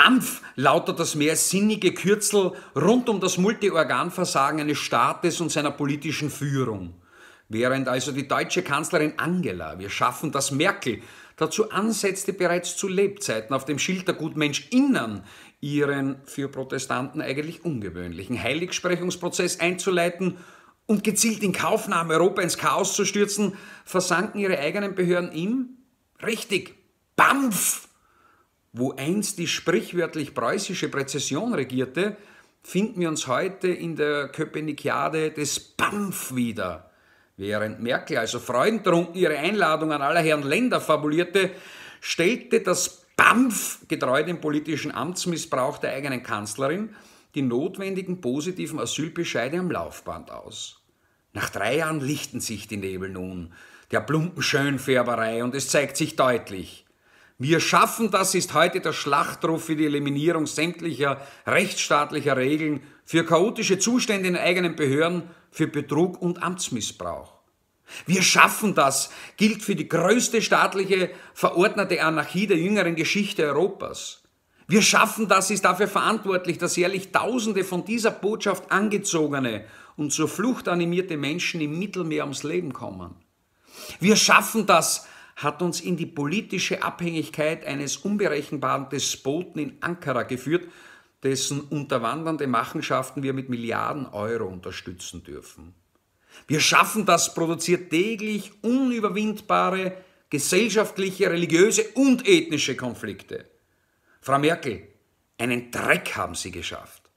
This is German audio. BAMF lautet das mehrsinnige Kürzel rund um das Multiorganversagen eines Staates und seiner politischen Führung. Während also die deutsche Kanzlerin Angela, wir schaffen das Merkel, dazu ansetzte, bereits zu Lebzeiten auf dem Schild der GutmenschInnen ihren für Protestanten eigentlich ungewöhnlichen Heiligsprechungsprozess einzuleiten und gezielt in Kaufnahme Europa ins Chaos zu stürzen, versanken ihre eigenen Behörden im, richtig, BAMF, wo einst die sprichwörtlich preußische Präzession regierte, finden wir uns heute in der Köpenickiade des BAMF wieder. Während Merkel also freudentrunken ihre Einladung an aller Herren Länder fabulierte, stellte das BAMF, getreu dem politischen Amtsmissbrauch der eigenen Kanzlerin, die notwendigen positiven Asylbescheide am Laufband aus. Nach 3 Jahren lichten sich die Nebel nun, der plumpen Schönfärberei, und es zeigt sich deutlich. Wir schaffen das ist heute der Schlachtruf für die Eliminierung sämtlicher rechtsstaatlicher Regeln, für chaotische Zustände in eigenen Behörden, für Betrug und Amtsmissbrauch. Wir schaffen das gilt für die größte staatliche verordnete Anarchie der jüngeren Geschichte Europas. Wir schaffen das ist dafür verantwortlich, dass jährlich Tausende von dieser Botschaft angezogene und zur Flucht animierte Menschen im Mittelmeer ums Leben kommen. Wir schaffen das hat uns in die politische Abhängigkeit eines unberechenbaren Despoten in Ankara geführt, dessen unterwandernde Machenschaften wir mit Milliarden Euro unterstützen dürfen. Wir schaffen das produziert täglich unüberwindbare gesellschaftliche, religiöse und ethnische Konflikte. Frau Merkel, einen Dreck haben Sie geschafft.